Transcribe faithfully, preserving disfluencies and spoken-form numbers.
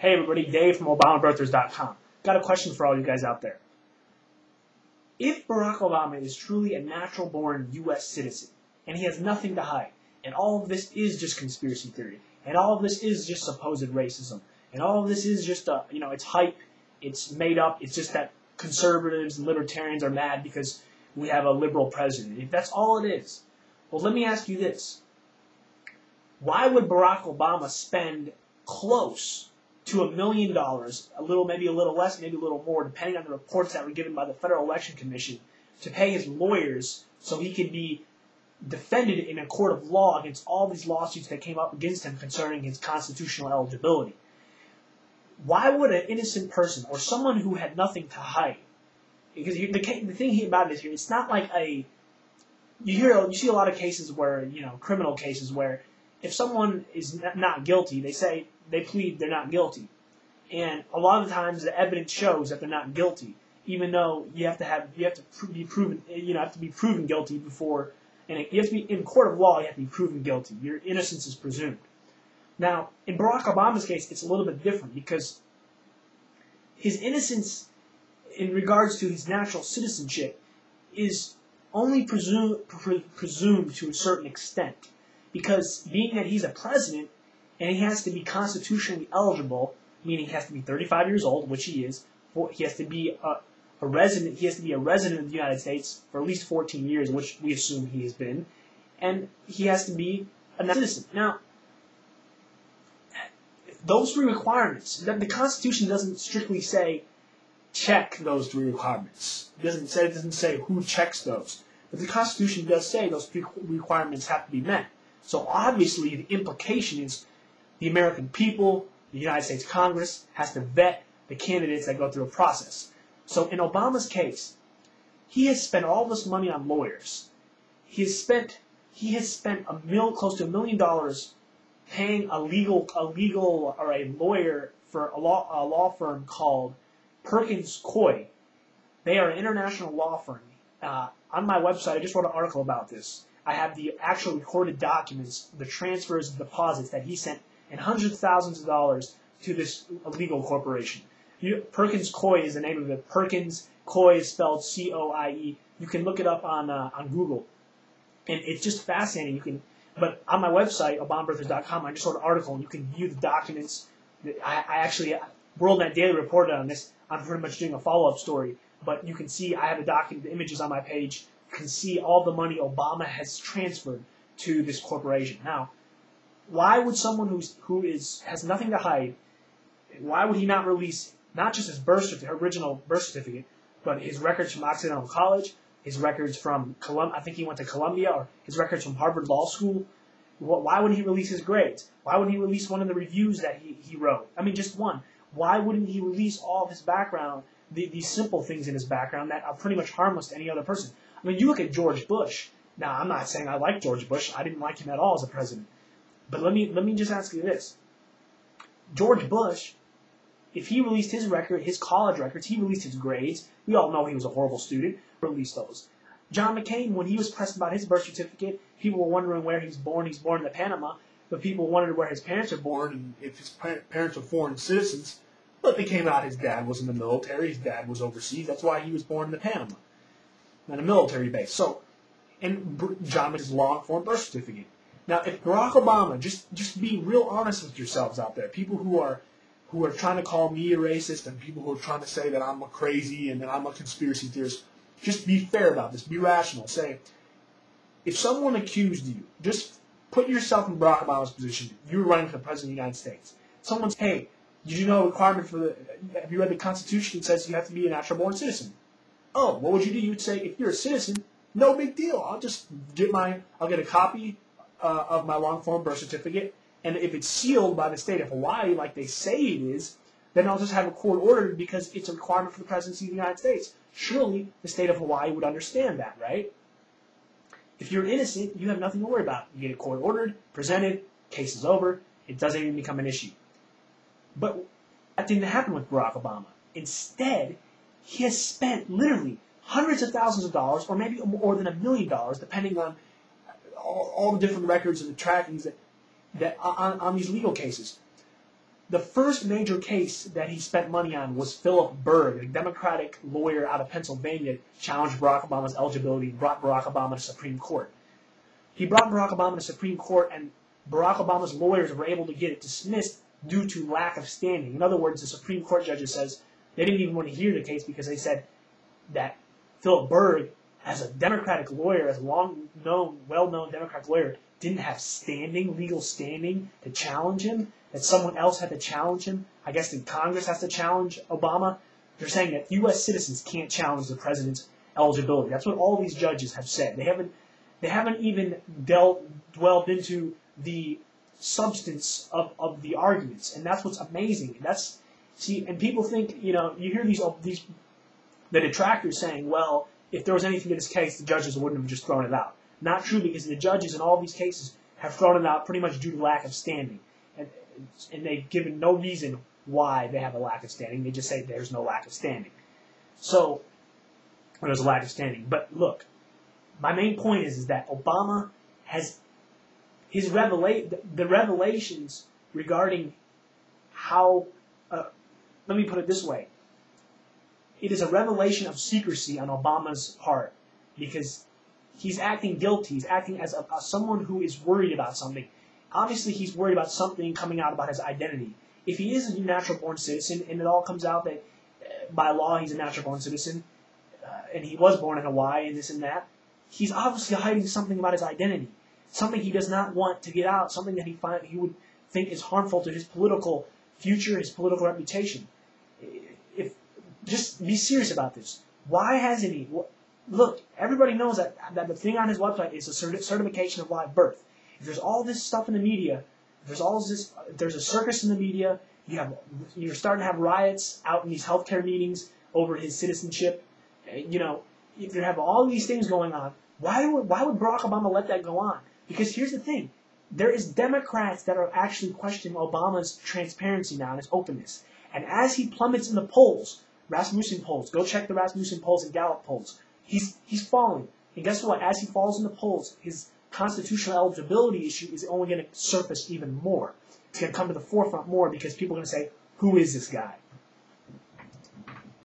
Hey everybody, Dave from Obama birthers dot com. Got a question for all you guys out there. If Barack Obama is truly a natural-born U S citizen, and he has nothing to hide, and all of this is just conspiracy theory, and all of this is just supposed racism, and all of this is just, a, you know, it's hype, it's made up, it's just that conservatives and libertarians are mad because we have a liberal president. If that's all it is, well, let me ask you this. Why would Barack Obama spend close to a million dollars, a little, maybe a little less, maybe a little more, depending on the reports that were given by the Federal Election Commission, to pay his lawyers so he could be defended in a court of law against all these lawsuits that came up against him concerning his constitutional eligibility? Why would an innocent person or someone who had nothing to hide, because the, the thing about it is, it's not like a, you hear, you see a lot of cases where, you know, criminal cases where if someone is not guilty, they say, they plead they're not guilty. And a lot of times the evidence shows that they're not guilty, even though you have to have you have to be proven you know have to be proven guilty before, and you have to be in court of law you have to be proven guilty. Your innocence is presumed. Now, in Barack Obama's case, it's a little bit different because his innocence in regards to his natural citizenship is only presumed pre presumed to a certain extent, because being that he's a president, and he has to be constitutionally eligible, meaning he has to be thirty-five years old, which he is. He has to be a, a resident. He has to be a resident of the United States for at least fourteen years, which we assume he has been, and he has to be a citizen. Now, those three requirements. The Constitution doesn't strictly say check those three requirements. It doesn't say it doesn't say who checks those, but the Constitution does say those three requirements have to be met. So obviously, the implication is, the American people, the United States Congress, has to vet the candidates that go through a process. So in Obama's case, he has spent all this money on lawyers. He has spent he has spent a mil, close to a million dollars paying a legal a legal or a lawyer for a law a law firm called Perkins Coie. They are an international law firm. Uh, on my website, I just wrote an article about this. I have the actual recorded documents, the transfers and deposits that he sent, and hundreds of thousands of dollars to this illegal corporation. You, Perkins Coie is the name of it. Perkins Coie is spelled C O I E. You can look it up on uh, on Google, and it's just fascinating. You can, but on my website, Obama birthers dot com, I just wrote an article, and you can view the documents. I, I actually WorldNet Daily reported on this. I'm pretty much doing a follow-up story, but you can see I have a document, the images on my page. You can see all the money Obama has transferred to this corporation. Now, why would someone who's, who is has nothing to hide, why would he not release not just his birth certificate, original birth certificate, but his records from Occidental College, his records from Columbia, I think he went to Columbia, or his records from Harvard Law School? Why would he release his grades? Why would he release one of the reviews that he, he wrote? I mean, just one. Why wouldn't he release all of his background, the, these simple things in his background that are pretty much harmless to any other person? I mean, you look at George Bush. Now, I'm not saying I like George Bush. I didn't like him at all as a president. But let me let me just ask you this. George Bush, if he released his record, his college records, he released his grades. We all know he was a horrible student. Released those. John McCain, when he was pressed about his birth certificate, people were wondering where he was born. He was born in Panama, but people wondered where his parents were born and if his parents were foreign citizens. But they came out his dad was in the military. His dad was overseas. That's why he was born in Panama, on a military base. So, and John McCain's long-form birth certificate. Now, if Barack Obama, just just be real honest with yourselves out there, people who are who are trying to call me a racist and people who are trying to say that I'm a crazy and that I'm a conspiracy theorist, just be fair about this, be rational. Say, if someone accused you, just put yourself in Barack Obama's position. You're running for the president of the United States. Someone's, hey, did you know a requirement for the, have you read the Constitution? It says you have to be a natural-born citizen. Oh, what would you do? You'd say, if you're a citizen, no big deal. I'll just get my, I'll get a copy Uh, of my long-form birth certificate, and if it's sealed by the state of Hawaii, like they say it is, then I'll just have a court ordered because it's a requirement for the presidency of the United States. Surely the state of Hawaii would understand that, right? If you're innocent, you have nothing to worry about. You get a court ordered, presented, case is over. It doesn't even become an issue. But that didn't happen with Barack Obama. Instead, he has spent literally hundreds of thousands of dollars, or maybe more than a million dollars, depending on All, all the different records and the trackings that, that on, on these legal cases. The first major case that he spent money on was Philip Berg, a Democratic lawyer out of Pennsylvania, challenged Barack Obama's eligibility and brought Barack Obama to Supreme Court. He brought Barack Obama to Supreme Court, and Barack Obama's lawyers were able to get it dismissed due to lack of standing. In other words, the Supreme Court judges says they didn't even want to hear the case because they said that Philip Berg, as a Democratic lawyer, as a long-known, well-known Democratic lawyer, didn't have standing, legal standing, to challenge him, that someone else had to challenge him. I guess the Congress has to challenge Obama. They're saying that U S citizens can't challenge the president's eligibility. That's what all these judges have said. They haven't, they haven't even dealt, dwelled into the substance of, of the arguments, and that's what's amazing. And that's see, and people think, you know, you hear these these the detractors saying, well, if there was anything in this case, the judges wouldn't have just thrown it out. Not true, because the judges in all these cases have thrown it out pretty much due to lack of standing. And, and they've given no reason why they have a lack of standing. They just say there's no lack of standing. So, or there's a lack of standing. But look, my main point is, is that Obama has, his revela- the, the revelations regarding how, uh, let me put it this way. It is a revelation of secrecy on Obama's part, because he's acting guilty. He's acting as a, a, someone who is worried about something. Obviously, he's worried about something coming out about his identity. If he is a natural-born citizen, and it all comes out that uh, by law he's a natural-born citizen, uh, and he was born in Hawaii and this and that, he's obviously hiding something about his identity, something he does not want to get out, something that he find, he would think is harmful to his political future, his political reputation. If just be serious about this. Why hasn't he... Wh Look, everybody knows that, that the thing on his website is a certi certification of live birth. If there's all this stuff in the media, if there's all this, if there's a circus in the media, you have, you're starting to have riots out in these healthcare meetings over his citizenship. You know, if you have all these things going on, why would, why would Barack Obama let that go on? Because here's the thing. There is Democrats that are actually questioning Obama's transparency now and his openness. And as he plummets in the polls, Rasmussen polls, go check the Rasmussen polls and Gallup polls, He's, he's falling. And guess what? As he falls in the polls, his constitutional eligibility issue is only going to surface even more. It's going to come to the forefront more because people are going to say, who is this guy?